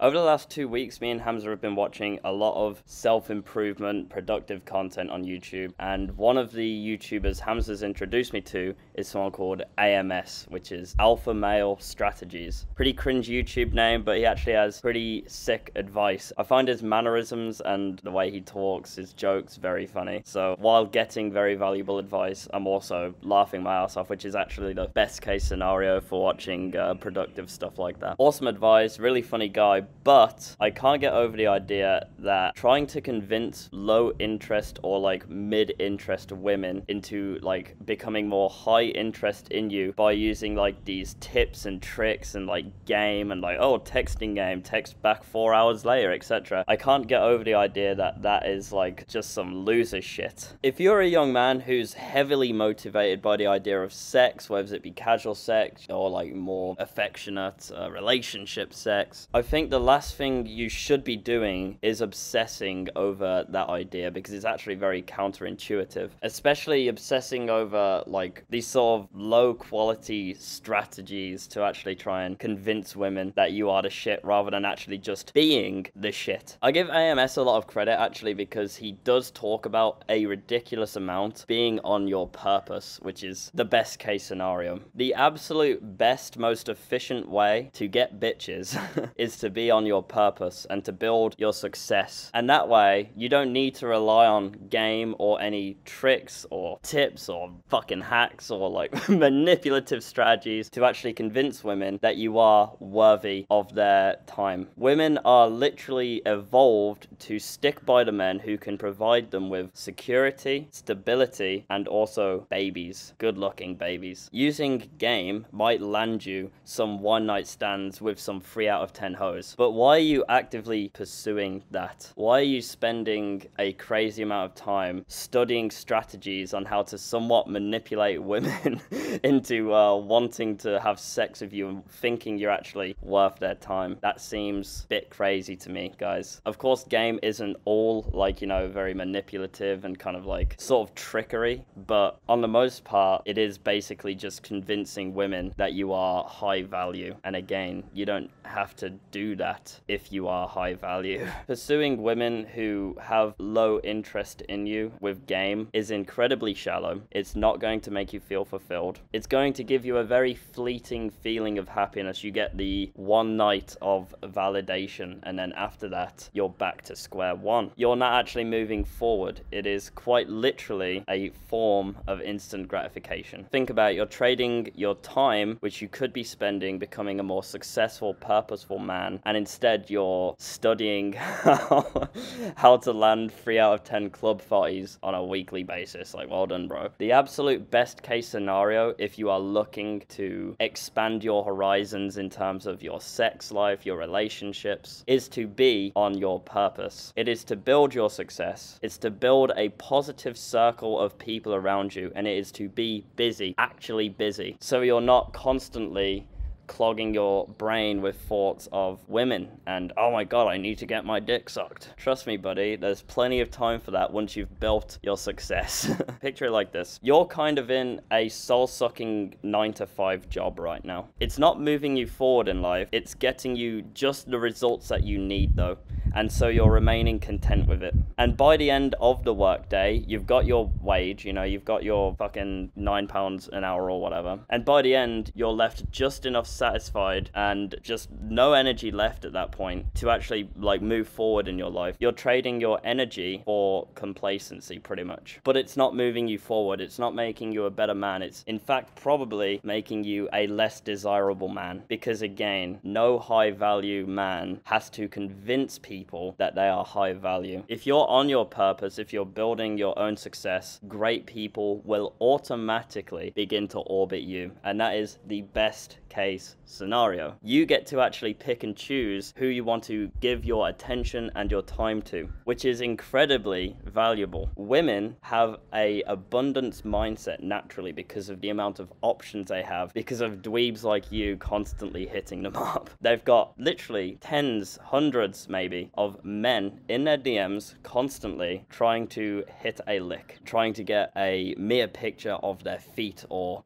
Over the last 2 weeks, me and Hamza have been watching a lot of self-improvement, productive content on YouTube, and one of the YouTubers Hamza's introduced me to is someone called AMS, which is Alpha Male Strategies. Pretty cringe YouTube name, but he actually has pretty sick advice. I find his mannerisms and the way he talks, his jokes, very funny. So while getting very valuable advice, I'm also laughing my ass off, which is actually the best case scenario for watching productive stuff like that. Awesome advice, really funny guy. But I can't get over the idea that trying to convince low interest or like mid interest women into like becoming more high interest in you by using like these tips and tricks and like game and like, oh, texting game, text back 4 hours later, etc. I can't get over the idea that that is like just some loser shit. If you're a young man who's heavily motivated by the idea of sex, whether it be casual sex or like more affectionate relationship sex, I think the last thing you should be doing is obsessing over that idea, because it's actually very counterintuitive, especially obsessing over like these sort of low quality strategies to actually try and convince women that you are the shit rather than actually just being the shit. I give AMS a lot of credit actually, because he does talk about a ridiculous amount being on your purpose, which is the best case scenario. The absolute best, most efficient way to get bitches is to be on your purpose and to build your success. And that way, you don't need to rely on game or any tricks or tips or fucking hacks or like manipulative strategies to actually convince women that you are worthy of their time. Women are literally evolved to stick by the men who can provide them with security, stability, and also babies. Good-looking babies. Using game might land you some one-night stands with some 3 out of 10 hoes. But why are you actively pursuing that? Why are you spending a crazy amount of time studying strategies on how to somewhat manipulate women into wanting to have sex with you and thinking you're actually worth their time? That seems a bit crazy to me, guys. Of course, game isn't all like, you know, very manipulative and kind of like sort of trickery, but on the most part, it is basically just convincing women that you are high value. And again, you don't have to do that if you are high value. Pursuing women who have low interest in you with game is incredibly shallow. It's not going to make you feel fulfilled. It's going to give you a very fleeting feeling of happiness. You get the one night of validation, and then after that, you're back to square one. You're not actually moving forward. It is quite literally a form of instant gratification. Think about it. You're trading your time, which you could be spending becoming a more successful, purposeful man, and instead you're studying how to land 3 out of 10 club parties on a weekly basis. Like, well done, bro. The absolute best case scenario, if you are looking to expand your horizons in terms of your sex life, your relationships, is to be on your purpose. It is to build your success. It's to build a positive circle of people around you, and it is to be busy, actually busy, so you're not constantly clogging your brain with thoughts of women and, oh my god, I need to get my dick sucked. Trust me, buddy, there's plenty of time for that once you've built your success. Picture it like this. You're kind of in a soul-sucking 9-to-5 job right now. It's not moving you forward in life. It's getting you just the results that you need, though, and so you're remaining content with it. And by the end of the workday, you've got your wage, you know, you've got your fucking £9 an hour or whatever, and by the end, you're left just enough satisfied and just no energy left at that point to actually like move forward in your life. You're trading your energy for complacency, pretty much. But it's not moving you forward. It's not making you a better man. It's in fact probably making you a less desirable man, because again, no high value man has to convince people that they are high value. If you're on your purpose, if you're building your own success, great people will automatically begin to orbit you, and that is the best case scenario. You get to actually pick and choose who you want to give your attention and your time to, which is incredibly valuable. Women have an abundance mindset naturally because of the amount of options they have, because of dweebs like you constantly hitting them up. They've got literally tens, hundreds maybe, of men in their DMs constantly trying to hit a lick, trying to get a mere picture of their feet or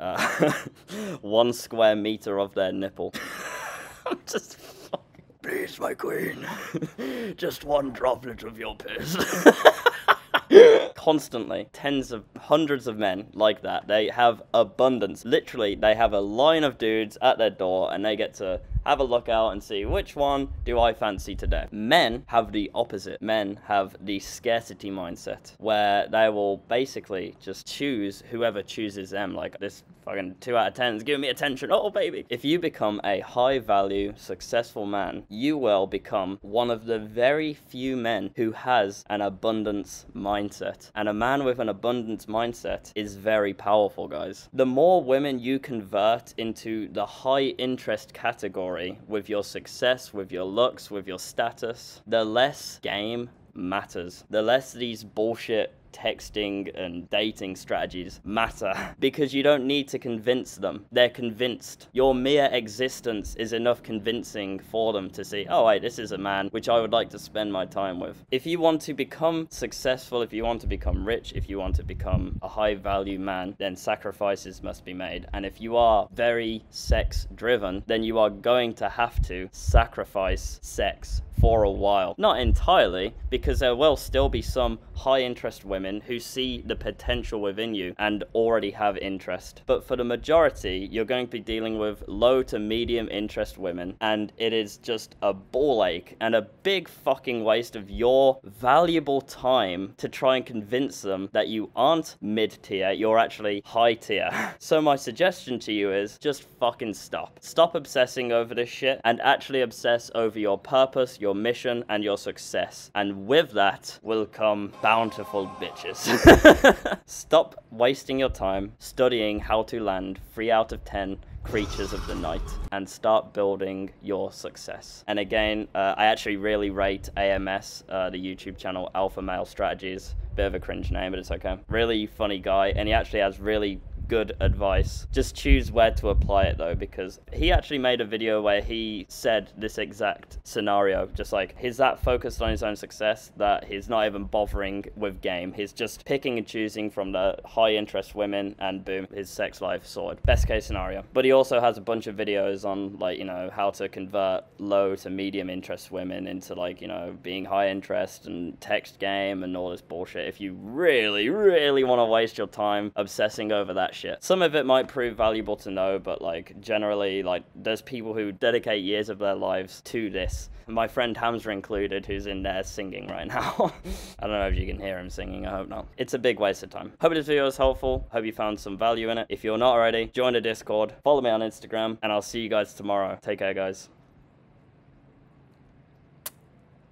1 square meter of their nipple. I'm just fucking Please, my queen, just one droplet of your piss. Constantly, tens of hundreds of men like that, they have abundance. Literally, they have a line of dudes at their door and they get to have a look out and see which one do I fancy today. Men have the opposite. Men have the scarcity mindset where they will basically just choose whoever chooses them. Like, this fucking 2 out of 10 is giving me attention. Oh, baby. If you become a high value, successful man, you will become one of the very few men who has an abundance mindset. And a man with an abundance mindset is very powerful, guys. The more women you convert into the high interest category, with your success, with your looks, with your status, the less game matters. The less these bullshit texting and dating strategies matter, because you don't need to convince them. They're convinced. Your mere existence is enough convincing for them to see, oh, wait, this is a man which I would like to spend my time with. If you want to become successful, if you want to become rich, if you want to become a high value man, then sacrifices must be made. And if you are very sex driven, then you are going to have to sacrifice sex for a while. Not entirely, because there will still be some high interest women who see the potential within you and already have interest. But for the majority, you're going to be dealing with low to medium interest women, and it is just a ball ache and a big fucking waste of your valuable time to try and convince them that you aren't mid-tier, you're actually high tier. So my suggestion to you is just fucking stop. Stop obsessing over this shit and actually obsess over your purpose, your mission, and your success. And with that will come bountiful bitches. Stop wasting your time studying how to land 3 out of 10 creatures of the night and start building your success. And again, I actually really rate AMS, the YouTube channel Alpha Male Strategies. Bit of a cringe name, but it's okay. Really funny guy, and he actually has really good advice. Just choose where to apply it though, because he actually made a video where he said this exact scenario, just like he's that focused on his own success that he's not even bothering with game. He's just picking and choosing from the high interest women, and boom, his sex life sorted. Best case scenario. But he also has a bunch of videos on, like, you know, how to convert low to medium interest women into, like, you know, being high interest and text game and all this bullshit. If you really, really want to waste your time obsessing over that shit. Some of it might prove valuable to know, but like generally, like, there's people who dedicate years of their lives to this. My friend Hamza included, who's in there singing right now. I don't know if you can hear him singing, I hope not. It's a big waste of time. Hope this video was helpful. Hope you found some value in it. If you're not already, join the Discord, follow me on Instagram, and I'll see you guys tomorrow. Take care, guys.